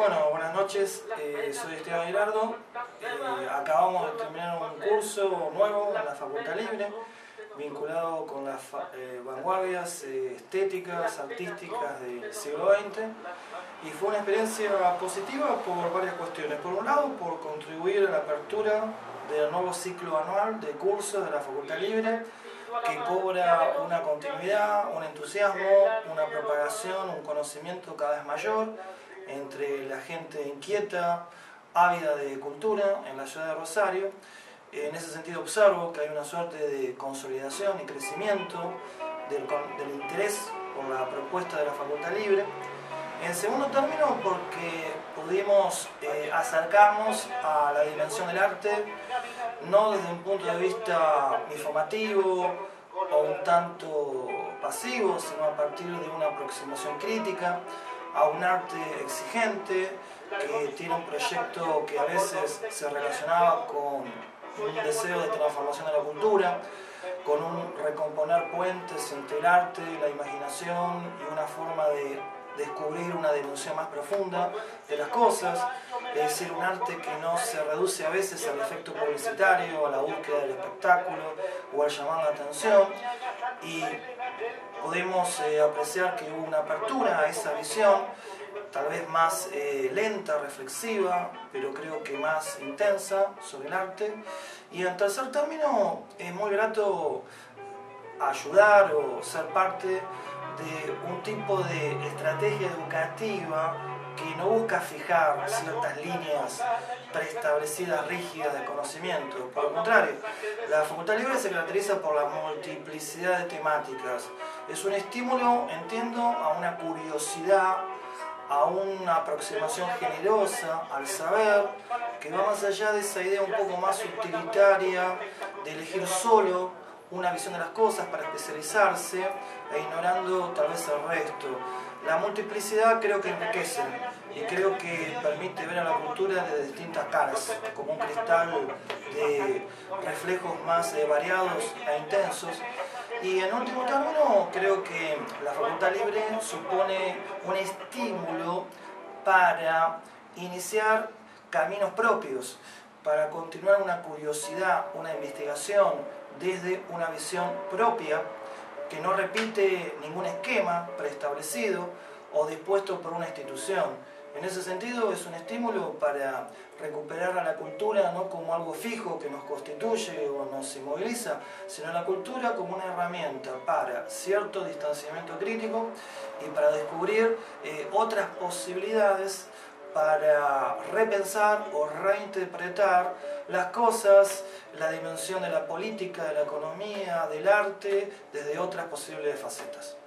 Bueno, buenas noches, soy Esteban Ierardo. Acabamos de terminar un curso nuevo en la Facultad Libre, vinculado con las vanguardias estéticas, artísticas del siglo XX, y fue una experiencia positiva por varias cuestiones. Por un lado, por contribuir a la apertura del nuevo ciclo anual de cursos de la Facultad Libre, que cobra una continuidad, un entusiasmo, una propagación, un conocimiento cada vez mayor entre la gente inquieta, ávida de cultura en la ciudad de Rosario. En ese sentido observo que hay una suerte de consolidación y crecimiento del interés por la propuesta de la Facultad Libre. En segundo término, porque pudimos acercarnos a la dimensión del arte, no desde un punto de vista informativo o un tanto pasivo, sino a partir de una aproximación crítica a un arte exigente que tiene un proyecto que a veces se relacionaba con un deseo de transformación de la cultura, con un recomponer puentes entre el arte, la imaginación y una forma de descubrir una dimensión más profunda de las cosas, es decir, un arte que no se reduce a veces al efecto publicitario, a la búsqueda del espectáculo o al llamar la atención, y podemos apreciar que hubo una apertura a esa visión, tal vez más lenta, reflexiva, pero creo que más intensa sobre el arte. Y en tercer término, es muy grato ayudar o ser parte de un tipo de estrategia educativa que no busca fijar ciertas líneas preestablecidas, rígidas de conocimiento. Por el contrario, la Facultad Libre se caracteriza por la multiplicidad de temáticas. Es un estímulo, entiendo, a una curiosidad, a una aproximación generosa al saber, que va más allá de esa idea un poco más utilitaria de elegir solo una visión de las cosas para especializarse e ignorando tal vez el resto. La multiplicidad creo que enriquece y creo que permite ver a la cultura de distintas caras, como un cristal de reflejos más variados e intensos. Y en último término, creo que la Facultad Libre supone un estímulo para iniciar caminos propios, para continuar una curiosidad, una investigación, desde una visión propia que no repite ningún esquema preestablecido o dispuesto por una institución. En ese sentido, es un estímulo para recuperar a la cultura no como algo fijo que nos constituye o nos inmoviliza, sino la cultura como una herramienta para cierto distanciamiento crítico y para descubrir otras posibilidades para repensar o reinterpretar las cosas, la dimensión de la política, de la economía, del arte, desde otras posibles facetas.